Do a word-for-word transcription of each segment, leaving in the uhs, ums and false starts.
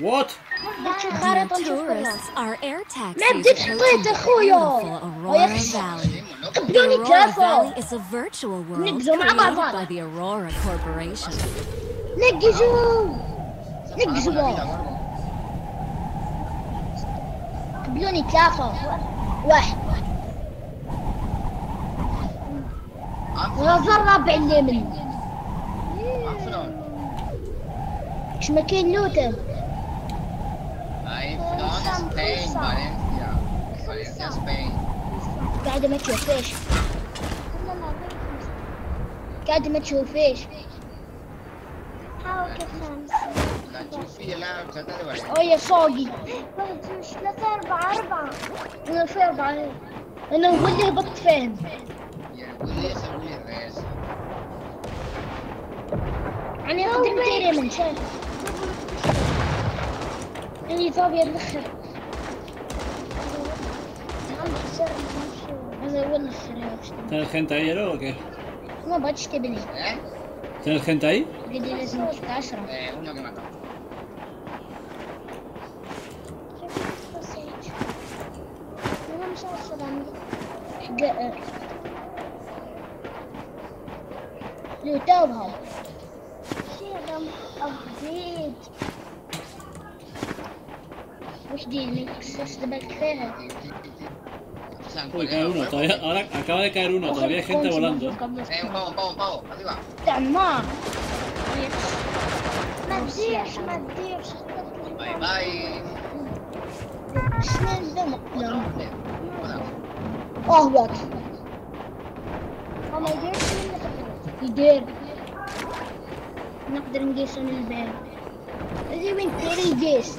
What? Tourists are air taxis. Aurora Valley is a virtual world created by the Aurora Corporation. قاعدة ما تشوفيش قاعدة ما تشوفيش هاو كيف لا تشوفي لا ثلاثة واحد أوه يا فوقي واحد اثنين ثلاثة أربعة أربعة أنا في أربعة أنا هو اللي هبطت فين يعني قول لي سوي الرئيس يعني قدر متيري من شايف يعني طابية الأخر ¿Tienes gente ahí luego o qué? ¿Cómo va a este ¿Eh? ¿Tienes gente ahí? ¿Qué tienes en tu casa? Eh, uno que mata. ¿Qué Uy, cae uno, todavía, ahora acaba de caer uno, todavía hay gente volando. Eh, un pavo, un pavo, un pavo, arriba. ¡Tama! ¡Maldíos, maldíos! ¡Bye, bye! ¡Oh, what! ¡Oh, my God! ¡Ider! نقدر نقيسهم الباب. لازم نقدر نقيس.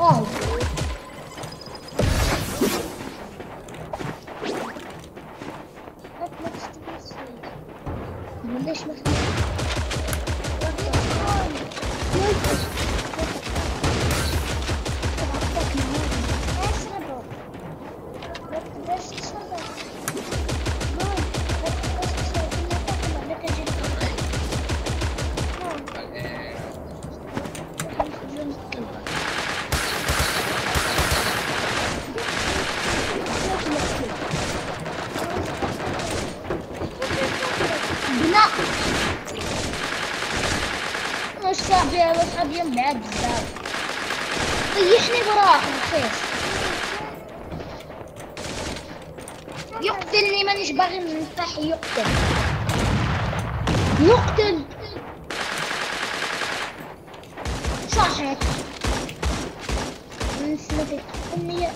اوه ليش ما طيحني براح رخيص يقتلني مانيش باغي نطيح يقتل يقتل صحت نسلك اني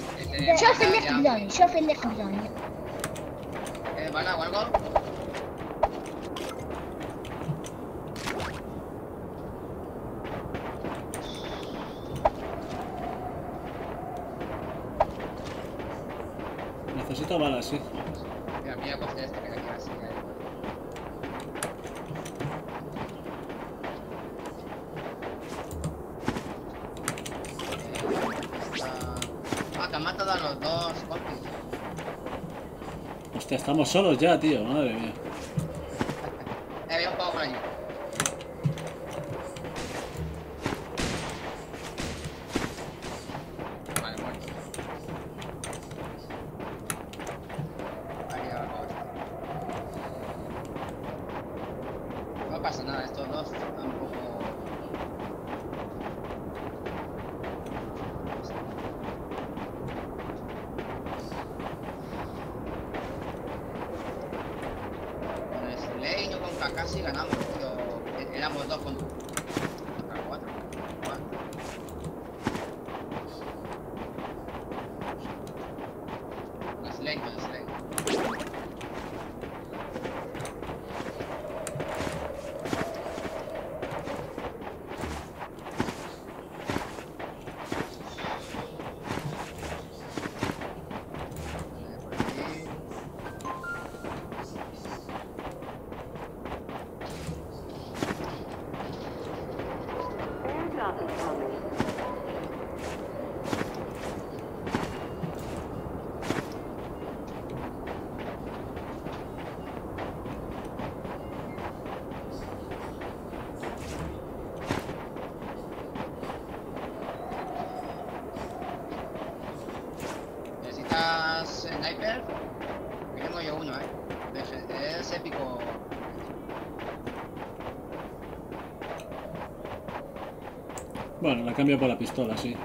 شوف اللي قبلاني شوف اللي قبلاني Necesito balas, sí. Mira, mira, coge este que te queda así. Ah, te han matado a los dos, Corti. Hostia, estamos solos ya, tío, madre mía. Eh, veo un pavo por allí. Casi ganamos, tío. Éramos dos con cuatro. Las leyes, las leyes. Bueno, la cambio por la pistola, sí.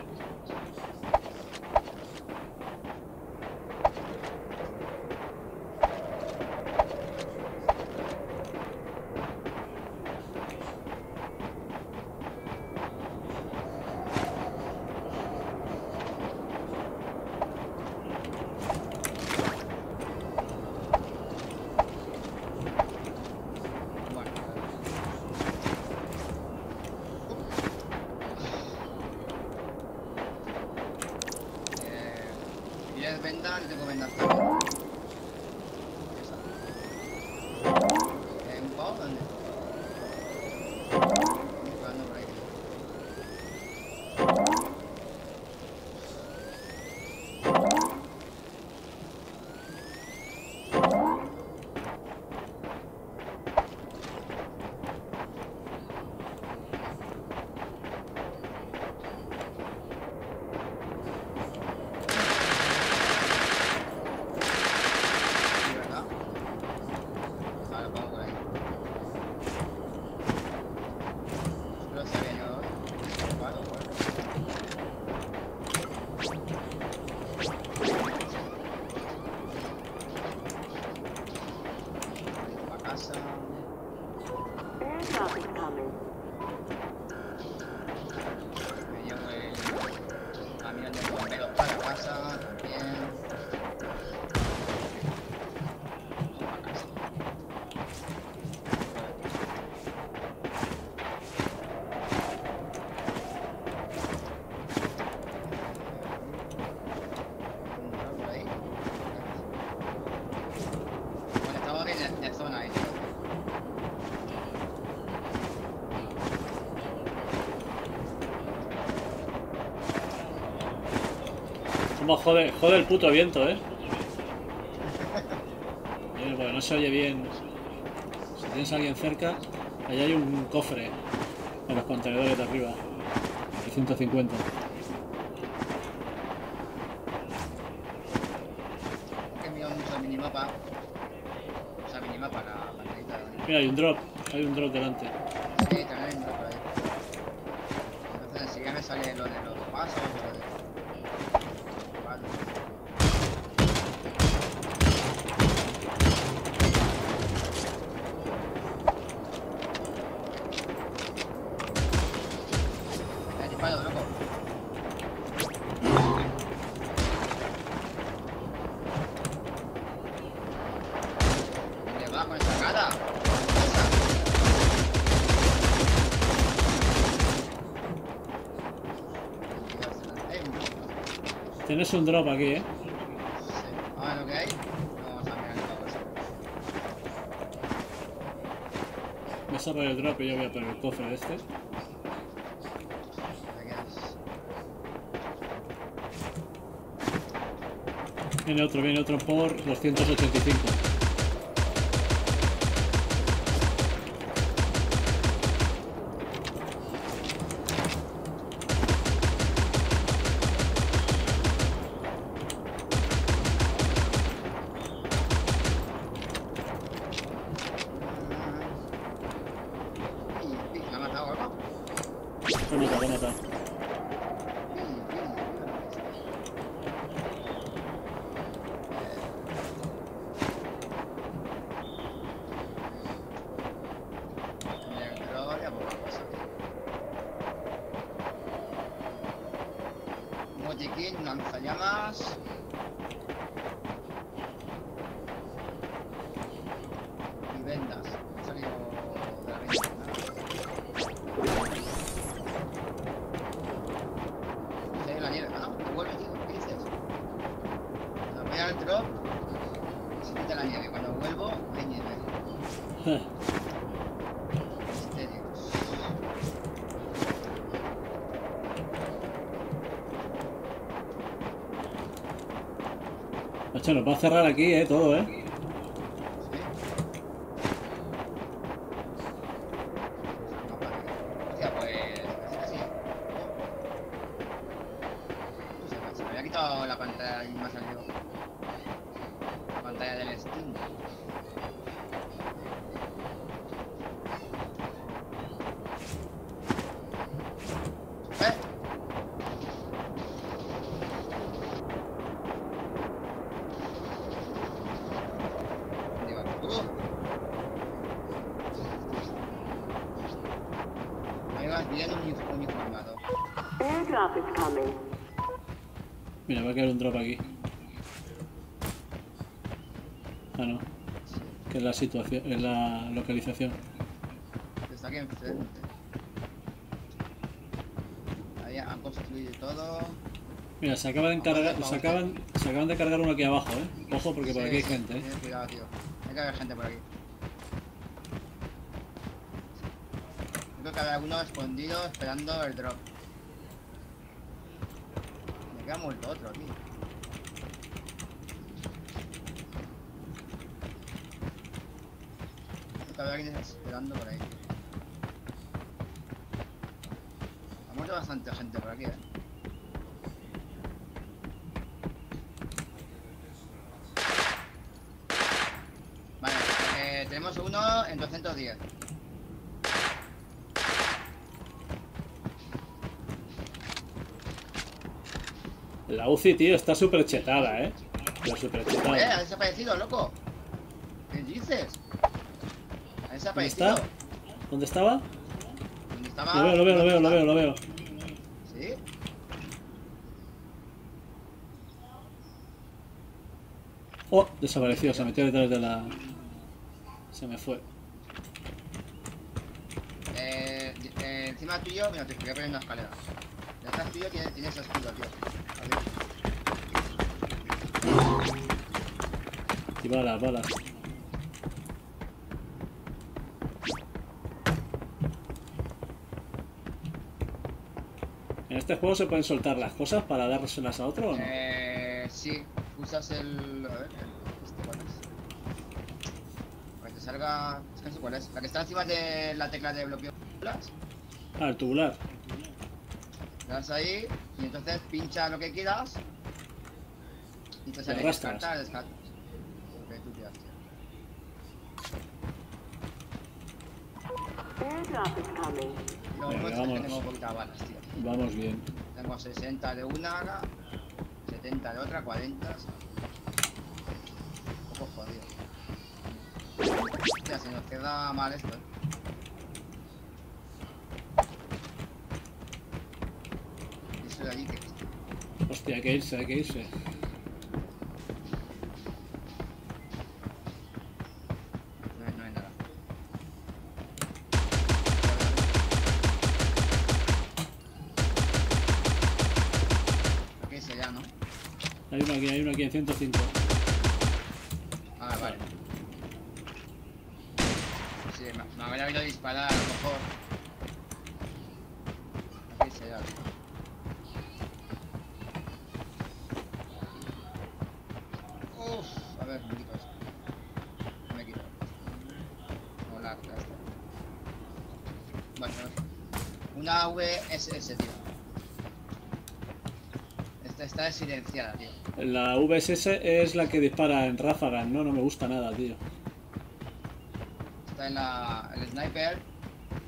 Como jode, jode el puto viento, eh. Bueno, no se oye bien. Si tienes a alguien cerca, allá hay un cofre en los contenedores de arriba. De ciento cincuenta. Mira, hay un drop, hay un drop delante. Sí, también hay un drop ahí. Entonces, si ya me sale lo de los pasos, lo de... Tienes un drop aquí, eh. Ah, lo que hay. Vamos a mirar la cosa. Vas a por el drop y yo voy a por el cofre de este. Viene otro, viene otro por doscientos ochenta y cinco. Se nos va a cerrar aquí, eh, todo, eh. Castellano uniformado. Mira, va a quedar un drop aquí. Ah, no. Que es la situación, es la localización. Está aquí enfrente. Ahí han construido todo. Mira, se acaban de encargar, se acaban, se acaban de cargar uno aquí abajo, eh. Ojo, porque por sí, aquí hay gente, eh. Cuidado, tío. Hay que haber gente por aquí. Creo que habrá uno escondido esperando el drop. Me queda muerto otro, tío. Creo que habrá alguien esperando por ahí. Ha muerto bastante gente por aquí, eh. Vale, eh, tenemos uno en doscientos diez. La U C I, tío, está súper chetada, eh. La súper chetada. Eh, ha desaparecido, loco. ¿Qué dices? Ha desaparecido. ¿Dónde está? ¿Dónde estaba? ¿Dónde estaba? Lo veo, lo veo, lo veo, lo veo, lo veo. ¿Sí? Oh, desapareció, se metió detrás de la... Se me fue. Eh, eh encima tuyo, mira, te voy a poner una escalera. Ya estás tuyo, tienes, tienes escudo, tío. Y balas, balas. ¿En este juego se pueden soltar las cosas para dárselas a otro o no? Eh, sí, usas el... A ver, este, ¿cuál es? Para que te salga... Es que no sé cuál es. La que está encima de la tecla de bloqueo. Ah, el tubular. Le das ahí y entonces pincha lo que quieras. Y te sale descartar, descartar. Okay, tú tiras, tío. Lo bueno es que tengo poquitas balas, tío. Vamos bien. Tengo sesenta de una, setenta de otra, cuarenta. Un poco jodido. Hostia, se nos queda mal esto, eh. Eso de allí que... Hostia, hay que irse, hay que irse. Hay uno aquí, hay uno aquí en ciento cinco. Ah, vale. Sí, me, me habría oído disparar, a lo mejor. Aquí será. Uff, a ver, me quito esto. Me he quitado. Hola, ya está. Vale, no. Una V S S, tío. Está desilenciada, tío. La V S S es la que dispara en ráfagas, ¿no? No me gusta nada, tío. Está en la... el sniper,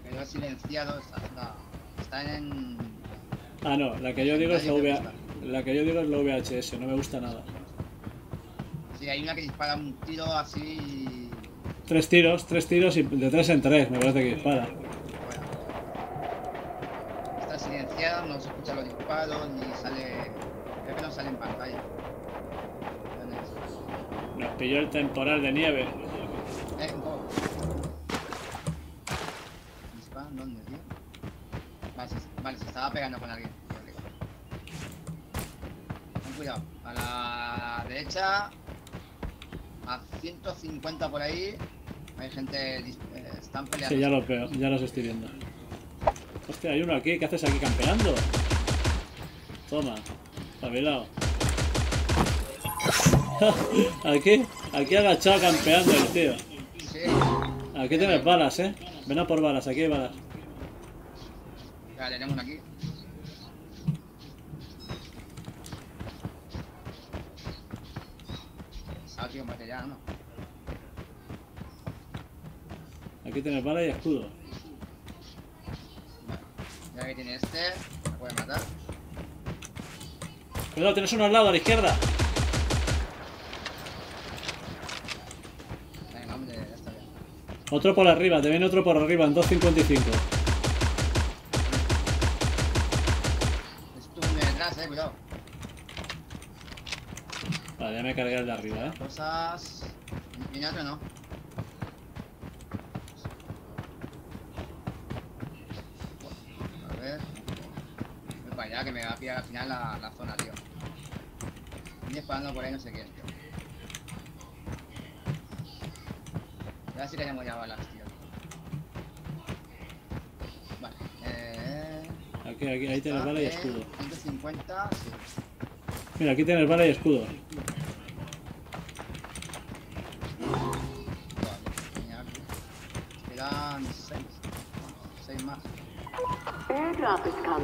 que yo he silenciado, está, está, está en... Ah, no, la que yo digo es la V... la que yo digo es la V H S, no me gusta nada. Sí, hay una que dispara un tiro así... Tres tiros, tres tiros y de tres en tres, me parece que dispara. Bueno. Está silenciada, no se escucha los disparos, ni sale... que no sale en pantalla. Nos pilló el temporal de nieve. Eh, no. ¿Disparan dónde, tío? Vale se, vale, se estaba pegando con alguien. Ten cuidado. A la derecha. A ciento cincuenta por ahí. Hay gente... Eh, están peleando. Sí, ya los veo, ya los estoy viendo. Hostia, hay uno aquí. ¿Qué haces aquí campeando? Toma. Pabilado. Aquí, aquí agachado campeando el tío. Aquí tienes balas, eh. Ven a por balas, aquí hay balas. Ya tenemos una aquí. Ah, tío, material, ¿no? Aquí tienes balas y escudo. Ya que tiene este, me puede matar. Cuidado, tienes uno al lado, a la izquierda. Venga, hombre, ya está bien. Otro por arriba, te viene otro por arriba, en dos cincuenta y cinco. atrás, eh, cuidado. Vale, ya me cargué el de arriba, eh. Cosas. Viene otro, no. A ver. Voy para allá que me va a pillar al final la, la zona, tío. Estoy disparando por ahí, no sé quién, tío. Ahora sí que tenemos ya balas, tío. Vale, eh. Aquí, aquí, ahí tienes bala y escudo. ciento cincuenta, sí. Mira, aquí tienes bala y escudo. Quedan seis. seis más.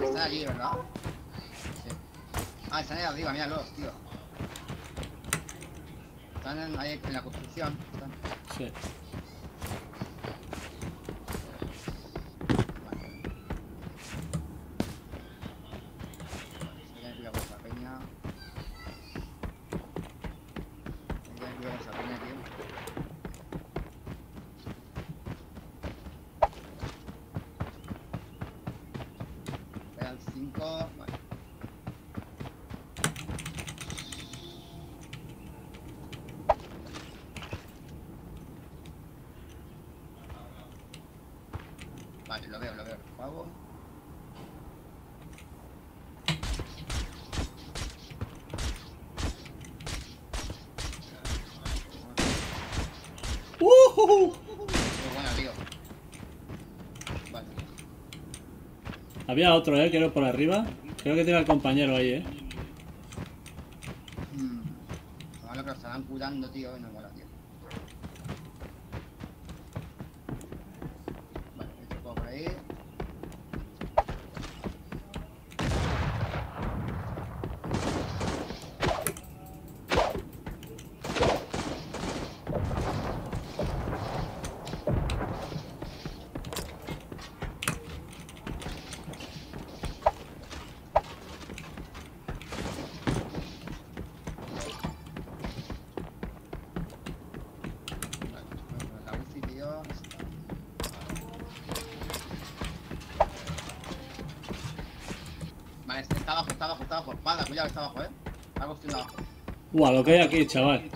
Están allí, ¿verdad? Sí. Ah, están ahí arriba, míralos, tío. Están en, ahí en la construcción. Están. Sí. Vale, lo veo, lo veo, lo hago. ¡Uh! -huh. Qué bueno, tío. Vale. Había otro, eh, creo, por arriba. Creo que tiene al compañero ahí, eh. Hmm. Ojalá que lo estarán curando, tío, y no mola, tío. Está abajo, está abajo, está abajo. Vale, cuidado, está abajo, eh. Está construyendo abajo. Uah, lo que hay aquí, chaval.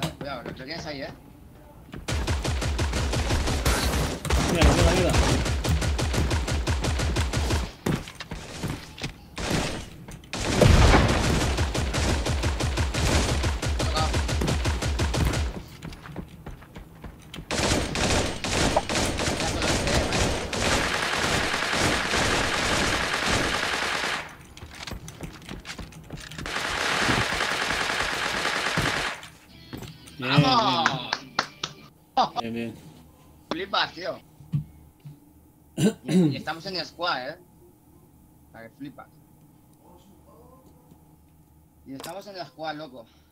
Vale, cuidado, lo tienes ahí, eh. Mira, ayuda, ayuda. Bien, bien. Flipas, tío. Y estamos en squad, eh. A ver, flipas. Y estamos en la squad, loco.